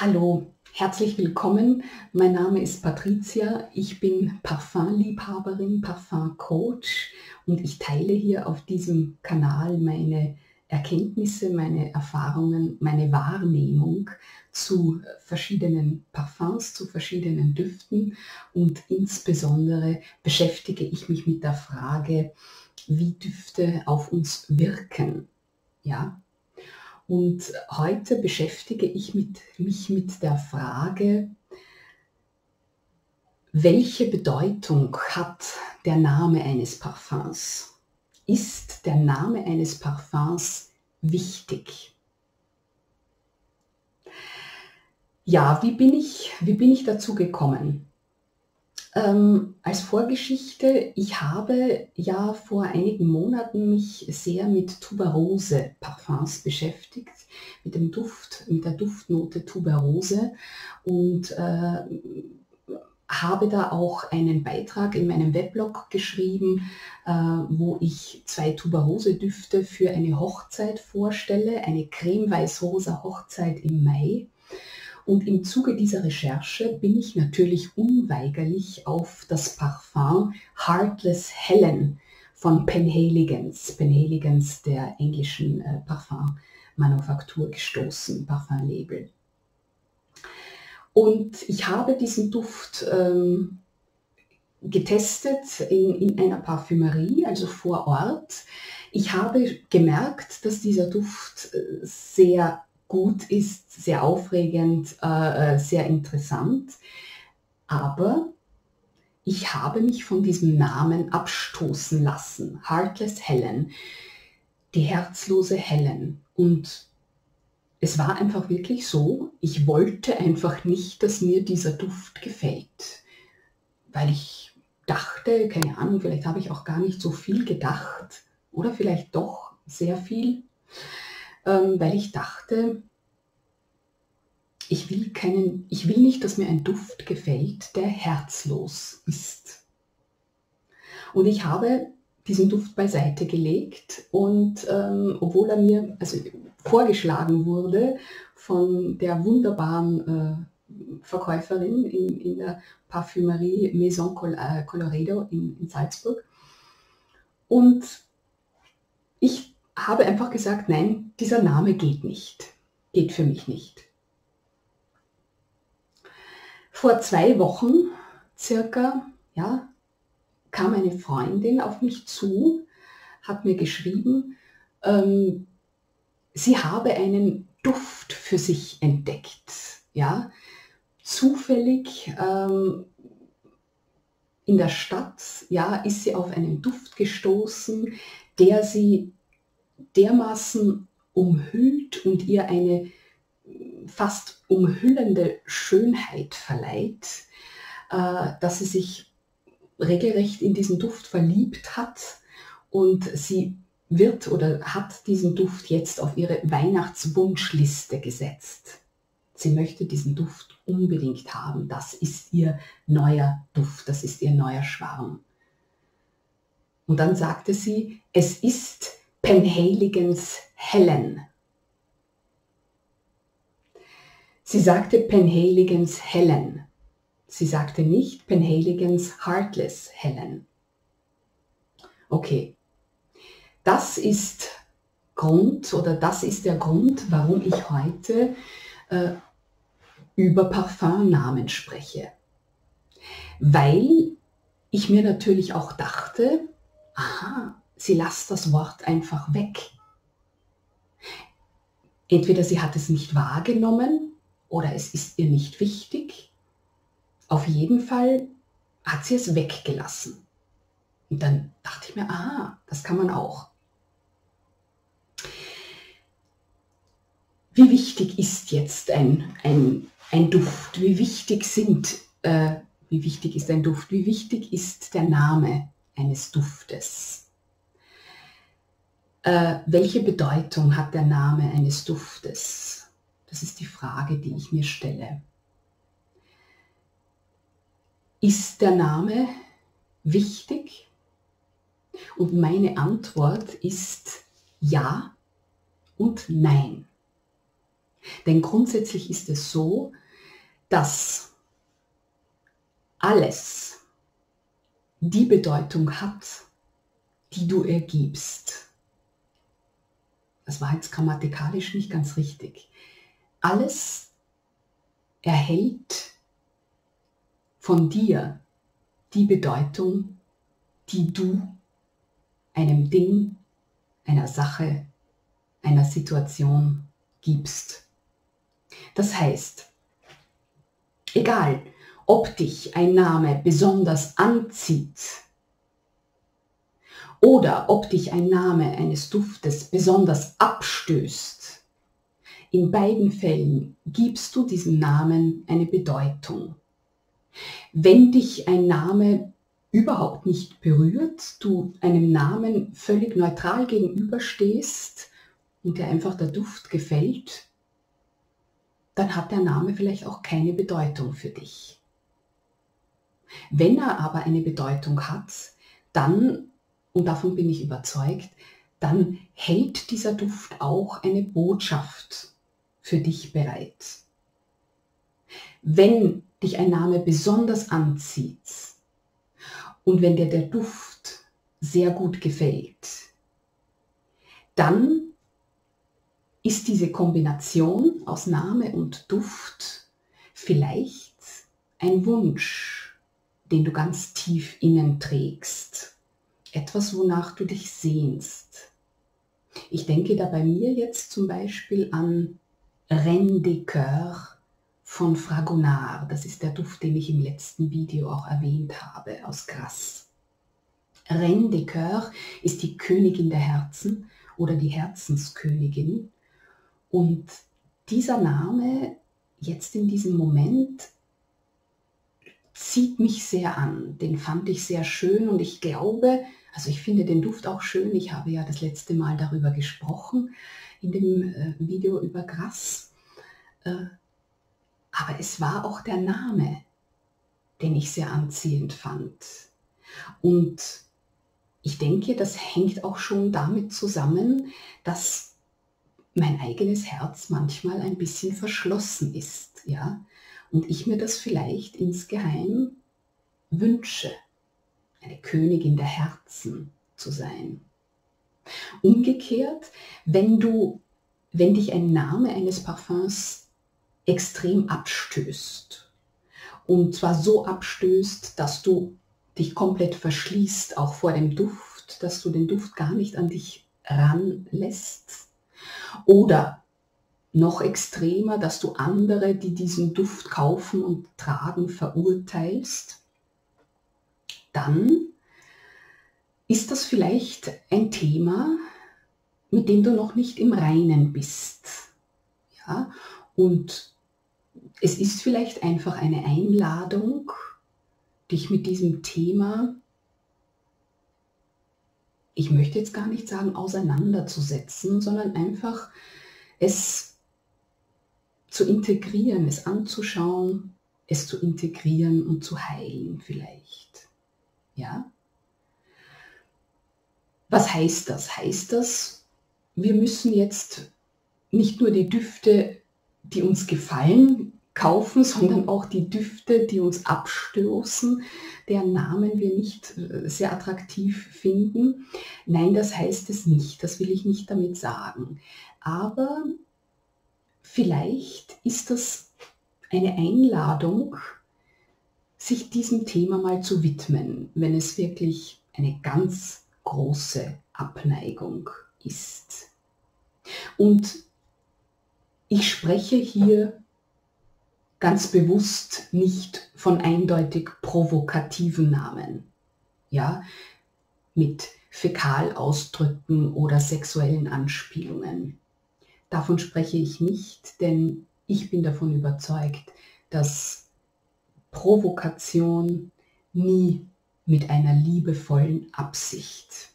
Hallo, herzlich willkommen. Mein Name ist Patricia. Ich bin Parfumliebhaberin, Parfumcoach und ich teile hier auf diesem Kanal meine Erkenntnisse, meine Erfahrungen, meine Wahrnehmung zu verschiedenen Parfums, zu verschiedenen Düften und insbesondere beschäftige ich mich mit der Frage, wie Düfte auf uns wirken. Ja? Und heute beschäftige ich mich mit der Frage, welche Bedeutung hat der Name eines Parfums? Ist der Name eines Parfums wichtig? Ja, wie bin ich dazu gekommen? Als Vorgeschichte, ich habe ja vor einigen Monaten mich sehr mit Tuberose-Parfums beschäftigt, mit dem Duft, mit der Duftnote Tuberose und habe da auch einen Beitrag in meinem Weblog geschrieben, wo ich 2 Tuberose-Düfte für eine Hochzeit vorstelle, eine creme-weiß-rosa Hochzeit im Mai. Und im Zuge dieser Recherche bin ich natürlich unweigerlich auf das Parfum Heartless Helen von Penhaligon's, der englischen Parfummanufaktur gestoßen, Parfumlabel. Und ich habe diesen Duft getestet in einer Parfümerie, also vor Ort. Ich habe gemerkt, dass dieser Duft sehr gut ist, sehr aufregend, sehr interessant, aber ich habe mich von diesem Namen abstoßen lassen. Heartless Helen, die herzlose Helen. Und es war einfach wirklich so, ich wollte einfach nicht, dass mir dieser Duft gefällt, weil ich dachte, keine Ahnung, vielleicht habe ich auch gar nicht so viel gedacht oder vielleicht doch sehr viel, weil ich dachte, ich will nicht, dass mir ein Duft gefällt, der herzlos ist. Und ich habe diesen Duft beiseite gelegt und obwohl er mir vorgeschlagen wurde von der wunderbaren Verkäuferin in der Parfümerie Maison Coloredo in Salzburg, und ich habe einfach gesagt, nein, dieser Name geht nicht, geht für mich nicht. Vor 2 Wochen circa, ja, kam eine Freundin auf mich zu, hat mir geschrieben, sie habe einen Duft für sich entdeckt, ja, zufällig in der Stadt, ja, ist sie auf einen Duft gestoßen, der sie dermaßen umhüllt und ihr eine fast umhüllende Schönheit verleiht, dass sie sich regelrecht in diesen Duft verliebt hat und sie wird oder hat diesen Duft jetzt auf ihre Weihnachtswunschliste gesetzt. Sie möchte diesen Duft unbedingt haben. Das ist ihr neuer Duft, das ist ihr neuer Schwarm. Und dann sagte sie, es ist Penhaligon's Helen. Sie sagte Penhaligon's Helen. Sie sagte nicht Penhaligon's Heartless Helen. Okay, das ist Grund oder das ist der Grund, warum ich heute über Parfumnamen spreche. Weil ich mir natürlich auch dachte, aha, sie lässt das Wort einfach weg. Entweder sie hat es nicht wahrgenommen oder es ist ihr nicht wichtig. Auf jeden Fall hat sie es weggelassen. Und dann dachte ich mir, aha, das kann man auch. Wie wichtig ist jetzt ein Duft? Wie wichtig ist ein Duft? Wie wichtig ist der Name eines Duftes? Welche Bedeutung hat der Name eines Duftes? Das ist die Frage, die ich mir stelle. Ist der Name wichtig? Und meine Antwort ist ja und nein. Denn grundsätzlich ist es so, dass alles die Bedeutung hat, die du ergibst. Das war jetzt grammatikalisch nicht ganz richtig. Alles erhält von dir die Bedeutung, die du einem Ding, einer Sache, einer Situation gibst. Das heißt, egal ob dich ein Name besonders anzieht oder ob dich ein Name eines Duftes besonders abstößt, in beiden Fällen gibst du diesem Namen eine Bedeutung. Wenn dich ein Name überhaupt nicht berührt, du einem Namen völlig neutral gegenüberstehst und dir einfach der Duft gefällt, dann hat der Name vielleicht auch keine Bedeutung für dich. Wenn er aber eine Bedeutung hat, dann, und davon bin ich überzeugt, dann hält dieser Duft auch eine Botschaft für dich bereit. Wenn dich ein Name besonders anzieht und wenn dir der Duft sehr gut gefällt, dann ist diese Kombination aus Name und Duft vielleicht ein Wunsch, den du ganz tief innen trägst. Etwas, wonach du dich sehnst. Ich denke da bei mir jetzt zum Beispiel an Reine des cœurs von Fragonard. Das ist der Duft, den ich im letzten Video auch erwähnt habe, aus Gras. Reine des cœurs ist die Königin der Herzen oder die Herzenskönigin. Und dieser Name, jetzt in diesem Moment, zieht mich sehr an. Den fand ich sehr schön und ich glaube, also ich finde den Duft auch schön. Ich habe ja das letzte Mal darüber gesprochen, in dem Video über Gras. Aber es war auch der Name, den ich sehr anziehend fand. Und ich denke, das hängt auch schon damit zusammen, dass mein eigenes Herz manchmal ein bisschen verschlossen ist, ja, und ich mir das vielleicht insgeheim wünsche, eine Königin der Herzen zu sein. Umgekehrt, wenn dich ein Name eines Parfums extrem abstößt, und zwar so abstößt, dass du dich komplett verschließt, auch vor dem Duft, dass du den Duft gar nicht an dich ranlässt, oder noch extremer, dass du andere, die diesen Duft kaufen und tragen, verurteilst, dann ist das vielleicht ein Thema, mit dem du noch nicht im Reinen bist. Ja? Und es ist vielleicht einfach eine Einladung, dich mit diesem Thema, ich möchte jetzt gar nicht sagen, auseinanderzusetzen, sondern einfach es zu integrieren, es anzuschauen, es zu integrieren und zu heilen vielleicht. Ja? Was heißt das? Heißt das, wir müssen jetzt nicht nur die Düfte, die uns gefallen, kaufen, sondern auch die Düfte, die uns abstoßen, deren Namen wir nicht sehr attraktiv finden. Nein, das heißt es nicht, das will ich nicht damit sagen. Aber vielleicht ist das eine Einladung, sich diesem Thema mal zu widmen, wenn es wirklich eine ganz große Abneigung ist. Und ich spreche hier ganz bewusst nicht von eindeutig provokativen Namen, ja, mit Fäkalausdrücken oder sexuellen Anspielungen. Davon spreche ich nicht, denn ich bin davon überzeugt, dass Provokation nie mit einer liebevollen Absicht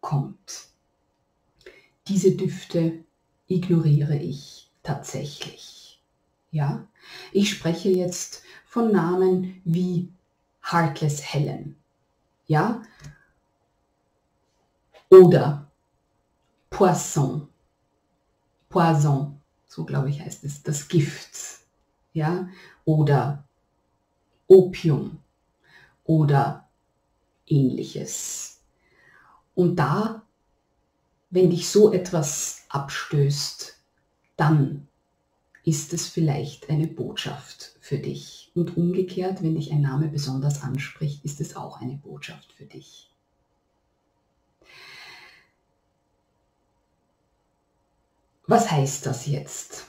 kommt. Diese Düfte ignoriere ich tatsächlich. Ja, ich spreche jetzt von Namen wie Heartless Helen, ja, oder Poison, so glaube ich heißt es, das Gift, ja, oder Opium oder ähnliches. Und da, wenn dich so etwas abstößt, dann ist es vielleicht eine Botschaft für dich. Und umgekehrt, wenn dich ein Name besonders anspricht, ist es auch eine Botschaft für dich. Was heißt das jetzt?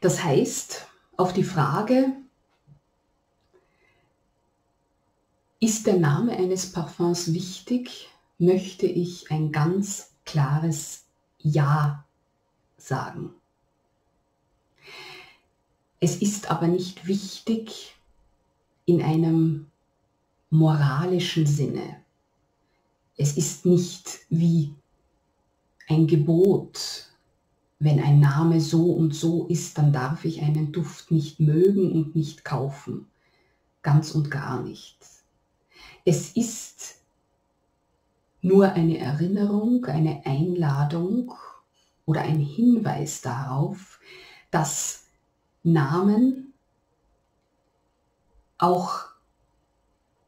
Das heißt, auf die Frage, ist der Name eines Parfums wichtig, möchte ich ein ganz klares Ja sagen. Es ist aber nicht wichtig in einem moralischen Sinne. Es ist nicht wie ein Gebot, wenn ein Name so und so ist, dann darf ich einen Duft nicht mögen und nicht kaufen. Ganz und gar nicht. Es ist nur eine Erinnerung, eine Einladung oder ein Hinweis darauf, dass Namen auch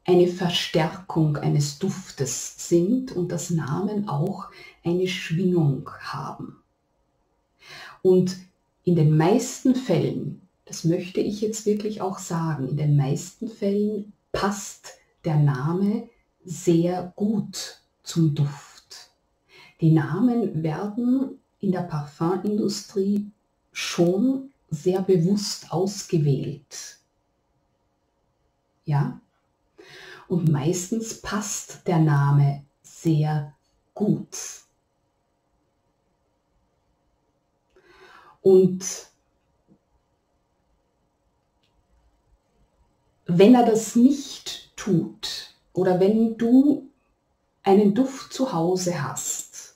eine Verstärkung eines Duftes sind und dass Namen auch eine Schwingung haben. Und in den meisten Fällen, das möchte ich jetzt wirklich auch sagen, in den meisten Fällen passt der Name sehr gut zum Duft. Die Namen werden in der Parfümindustrie schon sehr bewusst ausgewählt. Ja? Und meistens passt der Name sehr gut. Und wenn er das nicht tut oder wenn du einen Duft zu Hause hast,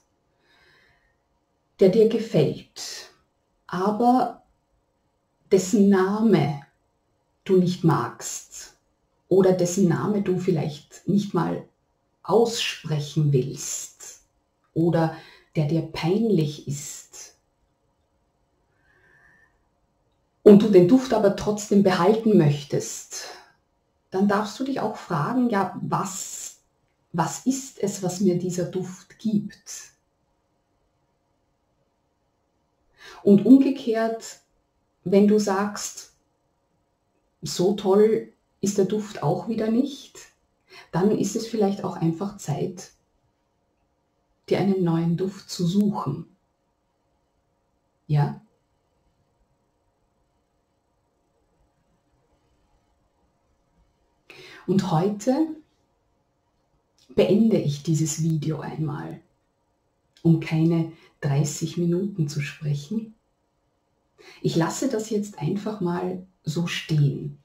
der dir gefällt, aber dessen Name du nicht magst, oder dessen Name du vielleicht nicht mal aussprechen willst oder der dir peinlich ist und du den Duft aber trotzdem behalten möchtest, dann darfst du dich auch fragen, ja, was ist es, was mir dieser Duft gibt? Und umgekehrt, wenn du sagst, so toll ist der Duft auch wieder nicht, dann ist es vielleicht auch einfach Zeit, dir einen neuen Duft zu suchen. Ja? Und heute beende ich dieses Video einmal, um keine 30 Minuten zu sprechen. Ich lasse das jetzt einfach mal so stehen.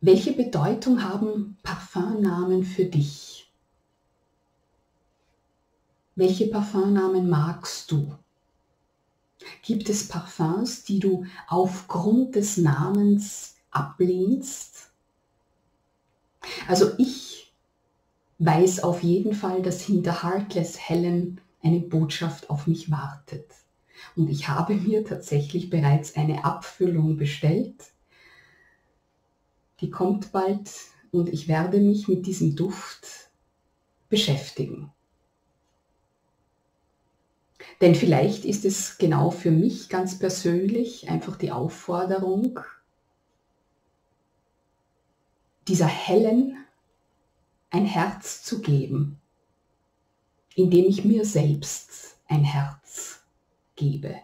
Welche Bedeutung haben Parfümnamen für dich? Welche Parfümnamen magst du? Gibt es Parfums, die du aufgrund des Namens ablehnst? Also ich weiß auf jeden Fall, dass hinter Heartless Helen eine Botschaft auf mich wartet. Und ich habe mir tatsächlich bereits eine Abfüllung bestellt. Die kommt bald und ich werde mich mit diesem Duft beschäftigen. Denn vielleicht ist es genau für mich ganz persönlich einfach die Aufforderung, dieser Helen ein Herz zu geben, indem ich mir selbst ein Herz gebe.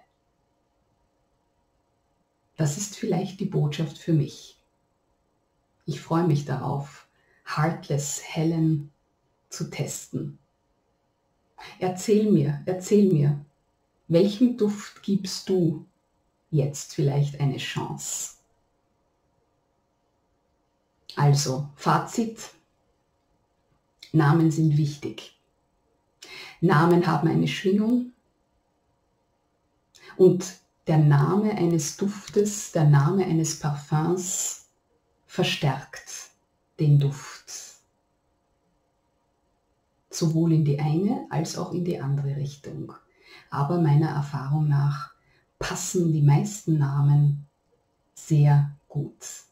Das ist vielleicht die Botschaft für mich. Ich freue mich darauf, Heartless Helen zu testen. Erzähl mir, welchem Duft gibst du jetzt vielleicht eine Chance? Also, Fazit, Namen sind wichtig. Namen haben eine Schwingung und der Name eines Duftes, der Name eines Parfums verstärkt den Duft. sowohl in die eine als auch in die andere Richtung. Aber meiner Erfahrung nach passen die meisten Namen sehr gut.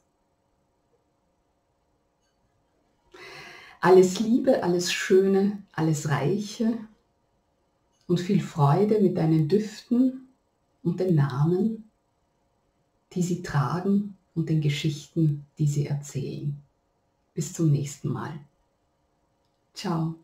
Alles Liebe, alles Schöne, alles Reiche und viel Freude mit deinen Düften und den Namen, die sie tragen und den Geschichten, die sie erzählen. Bis zum nächsten Mal. Ciao.